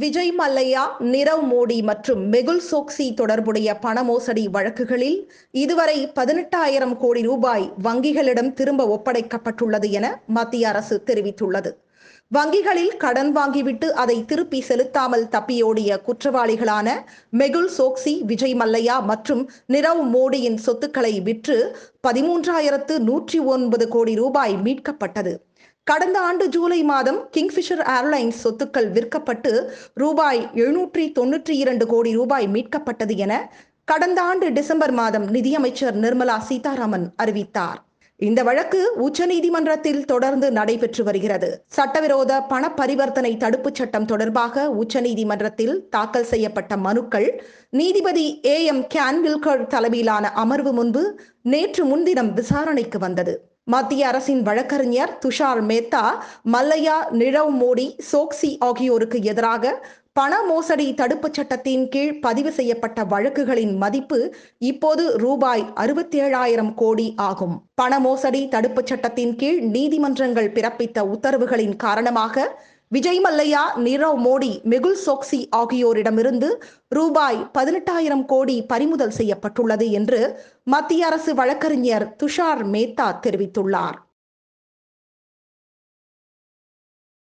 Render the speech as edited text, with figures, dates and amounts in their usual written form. விஜய் மல்லையா, நிரவ் மோடி மற்றும் மெகுல் சோக்சி தொடர்புடைய பண மோசடி வழக்குகளில் இதுவரை 18,000 கோடி ரூபாய் வங்கிகளிடம் திரும்ப ஒப்படைக்கப்பட்டுள்ளது என மத்திய அரசு தெரிவித்துள்ளது. வங்கிகளில் கடன் வாங்கிவிட்டு அதை திருப்பி செலுத்தாமல் தப்பியோடிய குற்றவாளிகளான மெகுல் சோக்சி, விஜய் மல்லையா மற்றும் நிரவ் மோடியின் சொத்துக்களை விற்று 13,109 கோடி ரூபாய் மீட்கப்பட்டது. கடந்த ஆண்டு ஜூலை மாதம் கிங்ஃபிஷர் ஏர்லைன்ஸ் சொத்துக்கள் விற்கப்பட்டு ரூபாய் 792 கோடி ரூபாய் மீட்கப்பட்டது என கடந்த ஆண்டு டிசம்பர் மாதம் நிதியமைச்சர் நிர்மலா சீதாராமன் அறிவித்தார். இந்த வழக்கு உச்சநீதிமன்றத்தில் தொடர்ந்து நடைபெற்று வருகிறது. சட்டவிரோத பண பரிவர்த்தனை தடுப்புச் சட்டம் தொடர்பாக உச்சநீதிமன்றத்தில் தாக்கல் செய்யப்பட்ட மனுக்கள் நீதிபதி A.M. கேன்வில்கர் தலைமையிலான அமர்வு முன்பு நேற்று முன்தினம் விசாரணைக்கு வந்தது. மத்திய அரசின் வழக்கறிஞர் துஷார் மேத்தா, மல்லையா, நிரவ் மோடி, சோக்சி ஆகியோருக்கு எதிராக பண மோசடி தடுப்புச் சட்டத்தின் கீழ் பதிவு செய்யப்பட்ட வழக்குகளின் மதிப்பு இப்போது ரூபாய் 67,000 கோடி ஆகும். பண மோசடி தடுப்புச் சட்டத்தின் கீழ் நீதிமன்றங்கள் பிறப்பித்த உத்தரவுகளின் காரணமாக விஜய் மல்லையா, நிரவ் மோடி, மெகுல் சோக்சி ஆகியோரிடமிருந்து ரூபாய் 18,000 கோடி பறிமுதல் செய்யப்பட்டுள்ளது என்று மத்திய அரசு வழக்கறிஞர் துஷார் மேத்தா தெரிவித்துள்ளார்.